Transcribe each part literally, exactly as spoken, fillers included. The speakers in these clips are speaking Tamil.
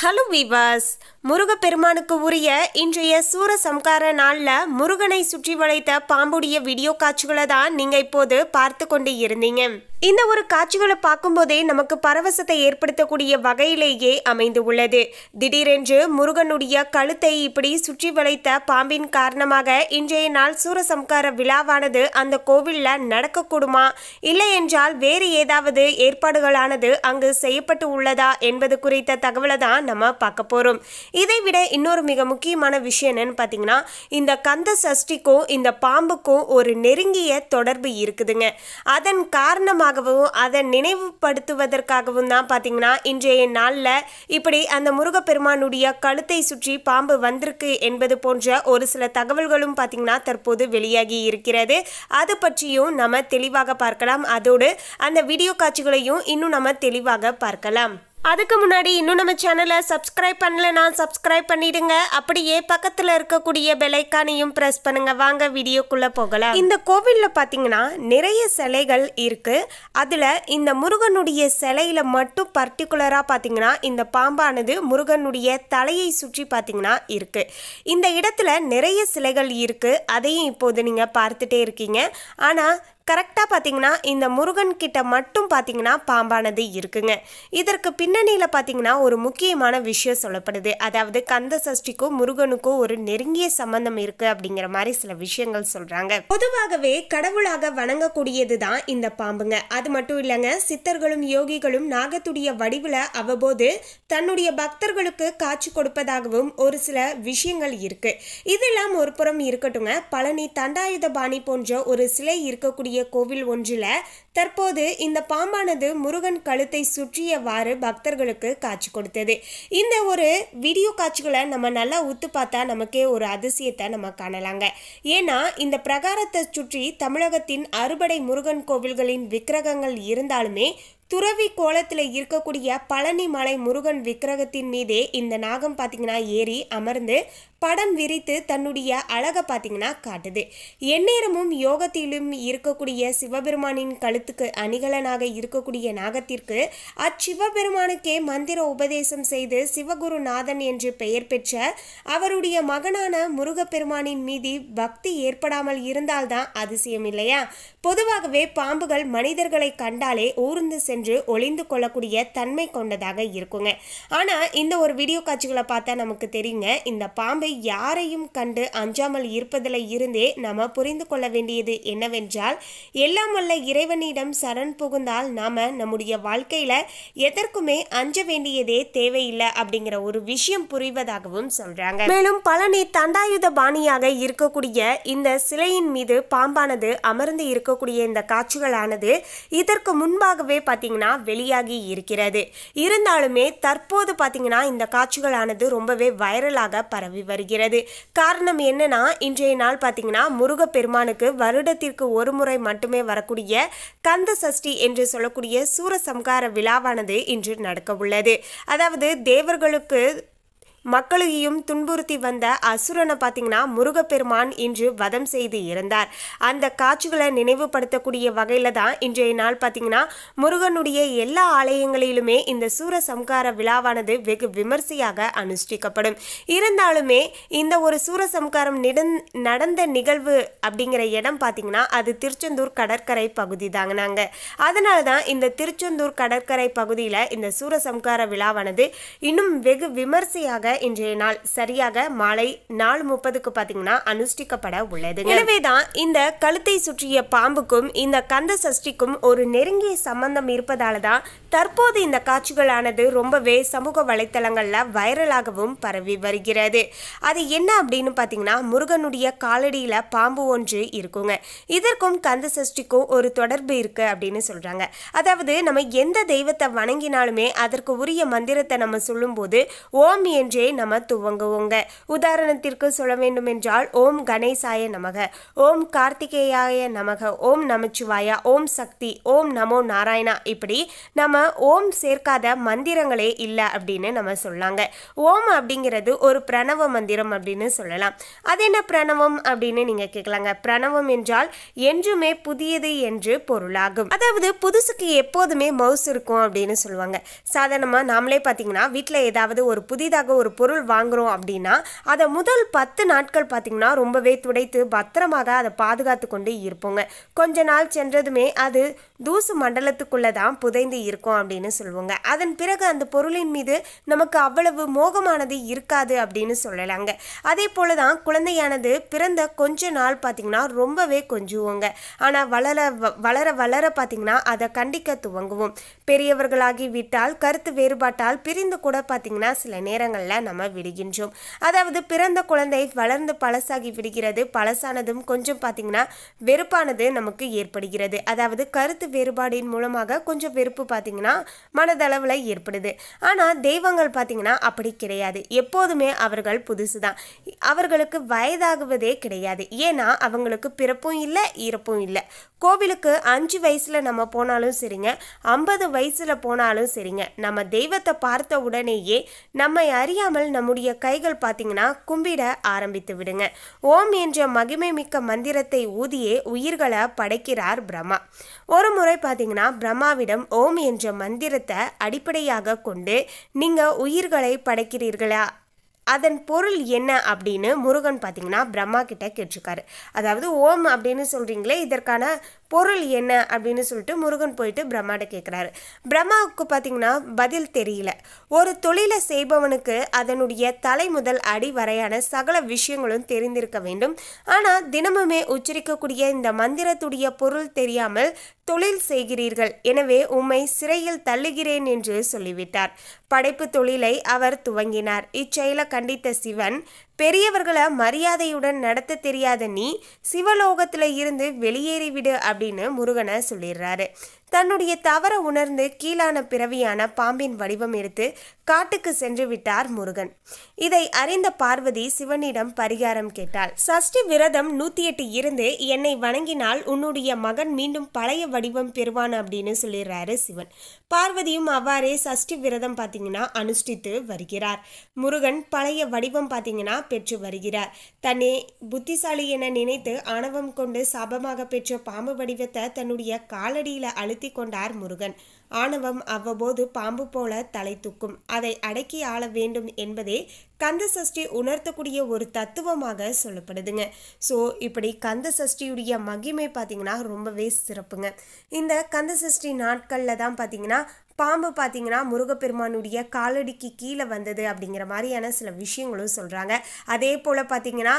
ஹலோ வீவர்ஸ், முருகப்பெருமானுக்கு உரிய இன்றைய சூரசம்ஹார நாளில் முருகனை சுற்றி வளைத்த பாம்புடைய வீடியோ காட்சிகளை தான் நீங்கள் இப்போது பார்த்து கொண்டு இருந்தீங்க. இந்த ஒரு காட்சிகளை பார்க்கும்போதே நமக்கு பரவசத்தை ஏற்படுத்தக்கூடிய வகையிலேயே அமைந்து உள்ளது. திடீரென்று முருகனுடைய கழுத்தை இப்படி சுற்றி வளைத்த பாம்பின் காரணமாக இன்றைய நாள் சூரசம்ஹார விழாவானது அந்த கோவிலில் நடக்கக்கூடுமா, இல்லை என்றால் வேறு ஏதாவது ஏற்பாடுகளானது அங்கு செய்யப்பட்டு உள்ளதா என்பது குறித்த தகவலை தான் நம்ம பார்க்க போகிறோம். இதை விட இன்னொரு மிக முக்கியமான விஷயம் என்னன்னு பார்த்தீங்கன்னா, இந்த கந்த சஷ்டிக்கும் இந்த பாம்புக்கும் ஒரு நெருங்கிய தொடர்பு இருக்குதுங்க. அதன் காரணமாகவும் அதை நினைவுபடுத்துவதற்காகவும் தான் பார்த்தீங்கன்னா இன்றைய நாளில் இப்படி அந்த முருகப்பெருமானுடைய கழுத்தை சுற்றி பாம்பு வந்திருக்கு என்பது போன்ற ஒரு சில தகவல்களும் பார்த்தீங்கன்னா தற்போது வெளியாகி இருக்கிறது. அது பற்றியும் நம்ம தெளிவாக பார்க்கலாம். அதோடு அந்த வீடியோ காட்சிகளையும் இன்னும் நம்ம தெளிவாக பார்க்கலாம். அதுக்கு முன்னாடி இன்னும் நம்ம சேனலை சப்ஸ்கிரைப் பண்ணலன்னா சப்ஸ்கிரைப் பண்ணிடுங்க. அப்படியே பக்கத்தில் இருக்கக்கூடிய பெல் ஐக்கானையும் ப்ரெஸ் பண்ணுங்க. வாங்க வீடியோக்குள்ளே போகலாம். இந்த கோவிலில் பார்த்தீங்கன்னா நிறைய சிலைகள் இருக்கு. அதில் இந்த முருகனுடைய சிலையில மட்டும் பர்டிகுலராக பார்த்தீங்கன்னா இந்த பாம்பானது முருகனுடைய தலையை சுற்றி பார்த்தீங்கன்னா இருக்கு. இந்த இடத்துல நிறைய சிலைகள் இருக்கு. அதையும் இப்போது நீங்கள் பார்த்துட்டே இருக்கீங்க. ஆனால் கரெக்டாக பார்த்தீங்கன்னா இந்த முருகன் கிட்ட மட்டும் பார்த்தீங்கன்னா பாம்பானது இருக்குங்க. இதற்கு பின்னணியில் பார்த்தீங்கன்னா ஒரு முக்கியமான விஷயம் சொல்லப்படுது. அதாவது கந்த சஷ்டிக்கும் முருகனுக்கும் ஒரு நெருங்கிய சம்பந்தம் இருக்கு அப்படிங்கிற மாதிரி சில விஷயங்கள் சொல்றாங்க. பொதுவாகவே கடவுளாக வணங்கக்கூடியது தான் இந்த பாம்புங்க. அது மட்டும் இல்லைங்க, சித்தர்களும் யோகிகளும் நாகத்துடைய வடிவில் அவ்வப்போது தன்னுடைய பக்தர்களுக்கு காட்சி கொடுப்பதாகவும் ஒரு சில விஷயங்கள் இருக்கு. இதெல்லாம் ஒரு புறம் இருக்கட்டுங்க, பழனி தண்டாயுதபாணி போன்ற ஒரு சிலை இருக்கக்கூடிய கோவில் ஒன்றில் தற்போது இந்த பாம்பானது முருகன் கழுத்தை சுற்றியவாறு பக்தர்களுக்கு காட்சி கொடுத்தது. இந்த ஒரு வீடியோ காட்சிகளை நம்ம நல்லா உத்து பார்த்தா நமக்கே ஒரு அதிசயத்தை நம்ம காணலாங்க. ஏன்னா இந்த பிரகாரத்தை சுற்றி தமிழகத்தின் அறுபடை முருகன் கோவில்களின் விக்கிரகங்கள் இருந்தாலுமே துறவி கோலத்தில் இருக்கக்கூடிய பழனி மலை முருகன் விக்கிரகத்தின் மீதே இந்த நாகம் பார்த்தீங்கன்னா ஏறி அமர்ந்து படம் விரித்து தன்னுடைய அழகை பார்த்தீங்கன்னா காட்டுது. எந்நேரமும் யோகத்திலும் இருக்கக்கூடிய சிவபெருமானின் கழுத்துக்கு அணிகலனாக இருக்கக்கூடிய நாகத்திற்கு அச்சிவபெருமானுக்கே மந்திர உபதேசம் செய்து சிவகுருநாதன் என்று பெயர் பெற்ற அவருடைய மகனான முருகப்பெருமானின் மீது பக்தி ஏற்படாமல் இருந்தால்தான் அதிசயம் இல்லையா? பொதுவாகவே பாம்புகள் மனிதர்களை கண்டாலே ஊர்ந்து சென்று ஒளிந்து கொள்ளக்கூடிய தன்மை கொண்டதாக இருக்குங்க. ஆனா இந்த ஒரு வீடியோ காட்சிகளை பார்த்தா நமக்கு தெரியுங்க, இந்த பாம்பை யாரையும் கண்டு அஞ்சாமல் இருப்பதில் இருந்தே நாம புரிந்து கொள்ள வேண்டியது என்னவென்றால், எல்லாம் வல்ல இறைவனிடம் சரண் புகுந்தால் நாம நம்முடைய வாழ்க்கையில எதற்குமே அஞ்ச வேண்டியதே தேவையில்லை அப்படிங்கிற ஒரு விஷயம் புரிவதாகவும் சொல்றாங்க. மேலும் பழனி தண்டாயுத பாணியாக இருக்கக்கூடிய இந்த சிலையின் மீது பாம்பானது அமர்ந்து இருக்கக்கூடிய இந்த காட்சிகளானது இதற்கு முன்பாகவே வெளியாகி இருக்கிறது. இருந்தாலுமே தற்போது பார்த்தீங்கன்னா இந்த காட்சிகளானது ரொம்பவே வைரலாக பரவி வருகிறது. காரணம் என்னன்னா, இன்றைய நாள் பார்த்தீங்கன்னா முருகப்பெருமானுக்கு வருடத்திற்கு ஒரு முறை மட்டுமே வரக்கூடிய கந்த சஷ்டி என்று சொல்லக்கூடிய சூரசம்ஹார விழாவானது இன்று நடக்க உள்ளது. அதாவது தேவர்களுக்கு மக்களையும் துன்புறுத்தி வந்த அசுரனை பார்த்தீங்கன்னா முருகப்பெருமான் இன்று வதம் செய்து இருந்தார். அந்த காட்சிகளை நினைவுபடுத்தக்கூடிய வகையில் தான் இன்றைய நாள் பார்த்தீங்கன்னா முருகனுடைய எல்லா ஆலயங்களிலுமே இந்த சூரசம்ஹார விழாவானது வெகு விமர்சையாக அனுஷ்டிக்கப்படும். இருந்தாலுமே இந்த ஒரு சூரசம்ஹாரம் நடந்த நிகழ்வு அப்படிங்கிற இடம் பார்த்தீங்கன்னா அது திருச்செந்தூர் கடற்கரை பகுதி தாங்கினாங்க. அதனால தான் இந்த திருச்செந்தூர் கடற்கரை பகுதியில் இந்த சூரசம்ஹார விழாவானது இன்னும் வெகு விமர்சையாக இன்றைய நாள் சரியாக மாலை நாலு முப்பதுக்கு பார்த்தீங்கன்னா அனுஷ்டிக்கப்பட உள்ளது. எனவேதான் இந்த கழுத்தை சுற்றிய பாம்புக்கும் இந்த கந்த சஷ்டிக்கும் ஒரு நெருங்கிய சம்பந்தம் இருப்பதால தான் தற்போது இந்த காட்சிகளானது ரொம்பவே சமூக வலைத்தளங்களில் வைரலாகவும் பரவி வருகிறது. அது என்ன அப்படின்னு பார்த்தீங்கன்னா, முருகனுடைய காலடியில் பாம்பு ஒன்று இருக்குங்க. இதற்கும் கந்த சஷ்டிக்கும் ஒரு தொடர்பு இருக்கு அப்படின்னு சொல்றாங்க. அதாவது நம்ம எந்த தெய்வத்தை வணங்கினாலுமே அதற்கு உரிய மந்திரத்தை நம்ம சொல்லும்போது ஓம் என்றே நம்ம துவங்குவோங்க. உதாரணத்திற்கு சொல்ல வேண்டும் என்றால் ஓம் கணேசாய நமக, ஓம் கார்த்திகேயாய நமக, ஓம் நமச்சிவாயா, ஓம் சக்தி, ஓம் நமோ நாராயணா, இப்படி நம்ம நம்ம ஓம் சேர்க்காத மந்திரங்களே இல்லை அப்படின்னு நம்ம சொல்லாங்க. ஓம் அப்படிங்கிறது ஒரு பிரணவ மந்திரம் அப்படின்னு சொல்லலாம். அது என்ன பிரணவம் அப்படின்னு நீங்க கேட்கலாங்க. பிரணவம் என்றால் என்றுமே புதியது என்று பொருளாகும். அதாவது புதுசுக்கு எப்போதுமே மவுசு இருக்கும் அப்படின்னு சொல்லுவாங்க. சாதாரணமாக நாமளே பார்த்தீங்கன்னா வீட்டில் ஏதாவது ஒரு புதிதாக ஒரு பொருள் வாங்குறோம் அப்படின்னா அதை முதல் பத்து நாட்கள் பார்த்தீங்கன்னா ரொம்பவே துடைத்து பத்திரமாக அதை பாதுகாத்து கொண்டு இருப்போங்க. கொஞ்ச நாள் சென்றதுமே அது தூசு மண்டலத்துக்குள்ளே தான் புதைந்து இருக்கும் அப்படின்னு சொல்லுவாங்க. அதன் பிறகு அந்த பொருளின் மீது நமக்கு அவ்வளவு மோகமானது இருக்காது அப்படின்னு சொல்லலாங்க. அதே போல தான் குழந்தையானது பிறந்த கொஞ்ச நாள் பார்த்தீங்கன்னா ரொம்பவே கொஞ்சுவோங்க. ஆனால் வளர வளர வளர பார்த்தீங்கன்னா அதை கண்டிக்க துவங்குவோம். பெரியவர்களாகி விட்டால் கருத்து வேறுபாட்டால் பிரிந்து கூட பார்த்தீங்கன்னா சில நேரங்களில் நம்ம விடுகின்றோம். அதாவது பிறந்த குழந்தை வளர்ந்து பழசாகி விடுகிறது. பழசானதும் கொஞ்சம் பார்த்தீங்கன்னா வெறுப்பானது நமக்கு ஏற்படுகிறது. அதாவது கருத்து வேறுபாடின் மூலமாக கொஞ்சம் வெறுப்பு பார்த்தீங்கன்னா மனதளவில் ஏற்படுது. ஆனால் தெய்வங்கள் பார்த்தீங்கன்னா அப்படி கிடையாது. எப்போதுமே அவர்கள் புதுசு தான். அவர்களுக்கு வயதாகுவதே கிடையாது. ஏன்னா அவங்களுக்கு பிறப்பும் இல்லை இறப்பும் இல்லை. கோவிலுக்கு அஞ்சு வயசில் நம்ம போனாலும் சரிங்க, ஐம்பது வயசில் போனாலும் சரிங்க, நம்ம தெய்வத்தை பார்த்த உடனேயே நம்மை அறியாமல் நம்முடைய கைகள் பார்த்தீங்கன்னா கும்பிட ஆரம்பித்து விடுங்க. ஓம் என்ற மகிமை மிக்க மந்திரத்தை ஊதியே உயிர்களை படைக்கிறார் பிரம்மா. ஒரு முறை பார்த்தீங்கன்னா பிரம்மாவிடம் ஓம் என்ற மந்திரத்தை அடிப்படையாக கொண்டு நீங்கள் உயிர்களை படைக்கிறீர்களா, அதன் பொருள் என்ன அப்படின்னு முருகன் பார்த்தீங்கன்னா பிரம்மா கிட்ட கேட்டிருக்காரு. அதாவது ஓம் அப்படின்னு சொல்கிறீங்களே, இதற்கான பொருள் என்ன அப்படின்னு சொல்லிட்டு முருகன் போயிட்டு பிரம்மாட்ட கேட்குறாரு. பிரம்மாவுக்கு பார்த்தீங்கன்னா பதில் தெரியல. ஒரு தொழிலை செய்பவனுக்கு அதனுடைய தலை முதல் அடி வரையான சகல விஷயங்களும் தெரிந்திருக்க வேண்டும். ஆனால் தினமுமே உச்சரிக்கக்கூடிய இந்த மந்திரத்துடைய பொருள் தெரியாமல் தொழில் செய்கிறீர்கள், எனவே உம்மை சிறையில் தள்ளுகிறேன் என்று சொல்லிவிட்டார். படைப்பு தொழிலை அவர் துவங்கினார். இச்செயலை கண்டித்த சிவன், பெரியவர்களை மரியாதையுடன் நடத்த தெரியாத நீ சிவலோகத்தில் இருந்து வெளியேறிவிடு அப்படின்னு முருகனை சொல்லிடுறாரு. தன்னுடைய தவற உணர்ந்து கீழான பிறவியான பாம்பின் வடிவம் எடுத்து காட்டுக்கு சென்று விட்டார் முருகன். இதை அறிந்த பார்வதி சிவனிடம் பரிகாரம் கேட்டாள். சஷ்டி விரதம் நூற்றி எட்டு இருந்து என்னை வணங்கினால் உன்னுடைய மகன் மீண்டும் பழைய வடிவம் பெறுவான் அப்படின்னு சொல்லிடுறாரு சிவன். பார்வதியும் அவ்வாறே சஷ்டி விரதம் பார்த்தீங்கன்னா அனுஷ்டித்து வருகிறார். முருகன் பழைய வடிவம் பார்த்தீங்கன்னா பெற்று வருகிறார். தன்னை புத்திசாலி என நினைத்து ஆணவம் கொண்டு சாபமாக பெற்ற பாம்பு வடிவத்தை தன்னுடைய காலடியில் அழு கொண்டார் முருகன். ஆணவம் அவ்வப்போது பாம்பு போல தலை தூக்கும். அதை அடக்கி ஆள வேண்டும் என்பதே கந்த சஷ்டி உணர்த்தக்கூடிய ஒரு தத்துவமாக சொல்லப்படுதுங்க. ஸோ இப்படி கந்த சஷ்டியுடைய மகிமை பார்த்தீங்கன்னா ரொம்பவே சிறப்புங்க. இந்த கந்த சஷ்டி நாட்களில் தான் பார்த்தீங்கன்னா பாம்பு பார்த்தீங்கன்னா முருகப்பெருமானுடைய காலடிக்கு கீழே வந்தது அப்படிங்கிற மாதிரியான சில விஷயங்களும் சொல்கிறாங்க. அதே போல் பார்த்தீங்கன்னா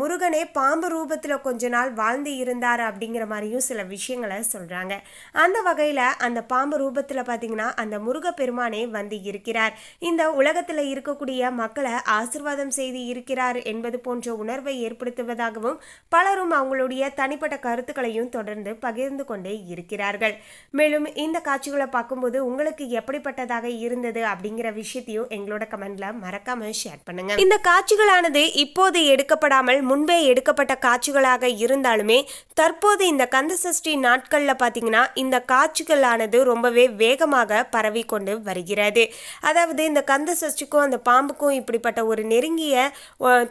முருகனே பாம்பு ரூபத்தில் கொஞ்ச நாள் வாழ்ந்து இருந்தார் அப்படிங்கிற மாதிரியும் சில விஷயங்களை சொல்கிறாங்க. அந்த வகையில் அந்த பாம்பு ரூபத்தில் பார்த்தீங்கன்னா அந்த முருகப்பெருமானே வந்து இருக்கிறார். இந்த உலகத்தில் இருக்கக்கூடிய மக்களை ஆசீர்வாதம் செய்து இருக்கிறார் என்பது போன்ற உணர்வை ஏற்படுத்துவதாகவும் பலரும் அவங்களுடைய தனிப்பட்ட கருத்துக்களையும் தொடர்ந்து பகிர்ந்து கொண்டே இருக்கிறார்கள். மேலும் இந்த காட்சிகளை பார்க்கும்போது உங்களுக்கு எப்படிப்பட்டதாக இருந்தது அப்படிங்கிற விஷயத்தையும் எங்களோட கமெண்ட்ல மறக்காம ஷேர் பண்ணுங்க. இந்த காட்சிகளானது இப்போது எடுக்கப்படாமல் முன்பே எடுக்கப்பட்ட காட்சிகளாக இருந்தாலுமே தற்போது இந்த கந்த சஷ்டி நாட்கள்ல பாத்தீங்கன்னா இந்த காட்சிகளானது ரொம்பவே வேகமாக பரவி கொண்டு வருகிறது. அதாவது இந்த கந்த சஷ்டிக்கும் அந்த பாம்புக்கும் இப்படிப்பட்ட ஒரு நெருங்கிய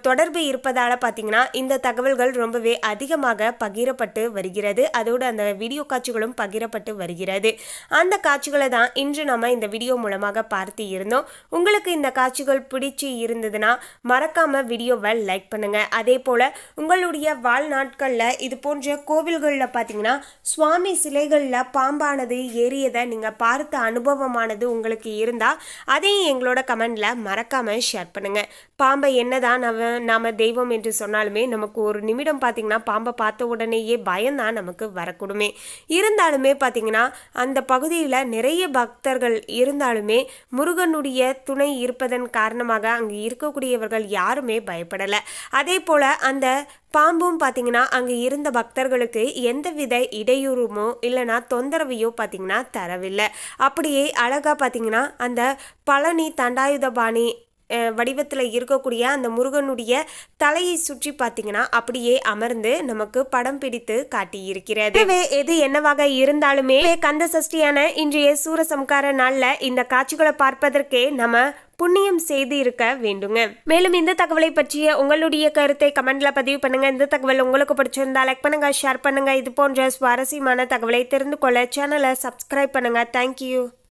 தொடர்பு இருப்பதால பாத்தீங்கன்னா இந்த தகவல்கள் ரொம்பவே அதிகமாக பகிரப்பட்டு வருகிறது. அதோடு அந்த வீடியோ காட்சிகளும் பகிரப்பட்டு வருகிறது. அந்த காட்சிகளை தான் இன்று நம்ம இந்த வீடியோ மூலமாக பார்த்து இருந்தோம். உங்களுக்கு இந்த காட்சிகள் பிடிச்சி இருந்ததுன்னா மறக்காம வீடியோவை லைக் பண்ணுங்க. அதே போல உங்களுடைய வாழ்நாட்களில் இது போன்ற கோவில்களில் பார்த்தீங்கன்னா சுவாமி சிலைகளில் பாம்பானது ஏறியதை நீங்கள் பார்த்த அனுபவமானது உங்களுக்கு இருந்தால் அதையும் எங்களோட கமெண்ட்ல மறக்காம ஷேர் பண்ணுங்க. பாம்பை என்னதான் நம்ம நாம தெய்வம் என்று சொன்னாலுமே நமக்கு ஒரு நிமிடம் பார்த்தீங்கன்னா பாம்பை பார்த்த உடனேயே பயம்தான் நமக்கு வரக்கூடுமே. இருந்தாலுமே பார்த்தீங்கன்னா அந்த பகுதியில் நிறைய பக்தர்கள் இருந்தாலுமே முருகனுடைய துணை இருப்பதன் காரணமாக அங்கு இருக்கக்கூடியவர்கள் யாருமே பயப்படலை. அதே போல் அந்த பாம்பும் பார்த்தீங்கன்னா அங்கே இருந்த பக்தர்களுக்கு எந்தவித இடையூறுமோ இல்லைனா தொந்தரவையோ பார்த்தீங்கன்னா தரவில்லை. அப்படியே அழகாக பார்த்தீங்கன்னா அந்த பழனி தண்டாயுதபாணி வடிவத்தில் இருக்கக்கூடிய அந்த முருகனுடைய தலையை சுற்றி பார்த்தீங்கன்னா அப்படியே அமர்ந்து நமக்கு படம் பிடித்து காட்டியிருக்கிறது. எது என்னவாக இருந்தாலுமே கந்த சஷ்டியான இன்றைய சூரசம்ஹார நாள்ல இந்த காட்சிகளை பார்ப்பதற்கே நம்ம புண்ணியம் செய்து இருக்க வேண்டுங்க. மேலும் இந்த தகவலை பற்றிய உங்களுடைய கருத்தை கமெண்ட்ல பதிவு பண்ணுங்க. இந்த தகவல் உங்களுக்கு பிடிச்சிருந்தா லைக் பண்ணுங்க, ஷேர் பண்ணுங்க. இது போன்ற சுவாரஸ்யமான தகவலை தெரிந்து கொள்ள சேனலை சப்ஸ்கிரைப் பண்ணுங்க. தேங்க்யூ.